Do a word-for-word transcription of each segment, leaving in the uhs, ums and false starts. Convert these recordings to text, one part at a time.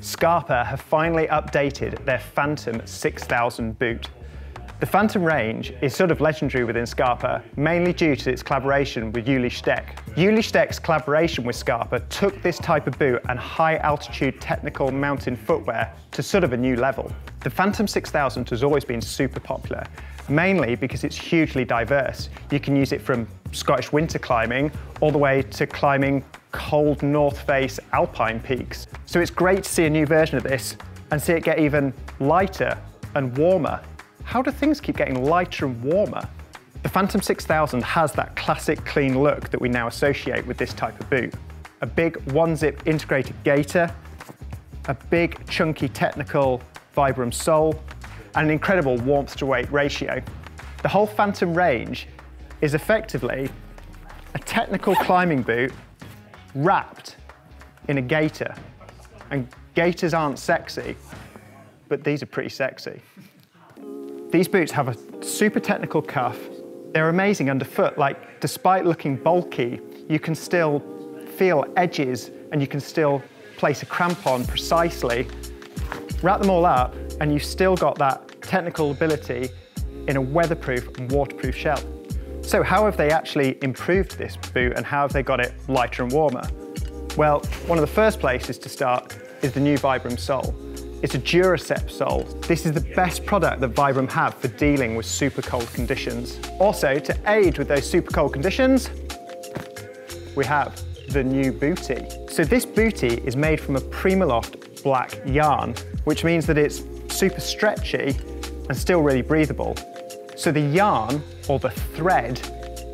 Scarpa have finally updated their Phantom six thousand boot. The Phantom range is sort of legendary within Scarpa, mainly due to its collaboration with Ueli Steck. Ueli Steck's collaboration with Scarpa took this type of boot and high-altitude technical mountain footwear to sort of a new level. The Phantom six thousand has always been super popular, mainly because it's hugely diverse. You can use it from Scottish winter climbing all the way to climbing cold North Face alpine peaks. So it's great to see a new version of this and see it get even lighter and warmer. How do things keep getting lighter and warmer? The Phantom six thousand has that classic clean look that we now associate with this type of boot. A big one-zip integrated gaiter, a big chunky technical Vibram sole, and an incredible warmth to weight ratio. The whole Phantom range is effectively a technical climbing boot wrapped in a gaiter. And gaiters aren't sexy, but these are pretty sexy. These boots have a super technical cuff. They're amazing underfoot. Like, despite looking bulky, you can still feel edges and you can still place a crampon precisely. Wrap them all up and you've still got that technical ability in a weatherproof and waterproof shell. So how have they actually improved this boot and how have they got it lighter and warmer? Well, one of the first places to start is the new Vibram sole. It's a Durasep sole. This is the best product that Vibram have for dealing with super cold conditions. Also, to aid with those super cold conditions, we have the new bootie. So this bootie is made from a Primaloft black yarn, which means that it's super stretchy and still really breathable. So the yarn, or the thread,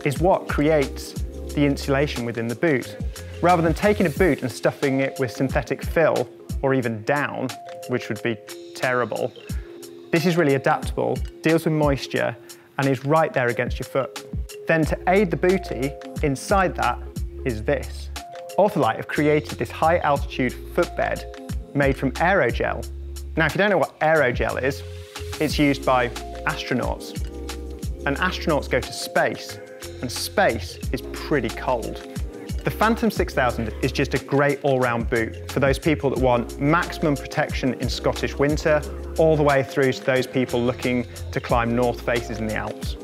is what creates the insulation within the boot. Rather than taking a boot and stuffing it with synthetic fill, or even down, which would be terrible. This is really adaptable, deals with moisture, and is right there against your foot. Then to aid the bootie, inside that is this. Ortholite have created this high altitude footbed made from aerogel. Now, if you don't know what aerogel is, it's used by astronauts. And astronauts go to space, and space is pretty cold. The Phantom six thousand is just a great all-round boot for those people that want maximum protection in Scottish winter, all the way through to those people looking to climb North Faces in the Alps.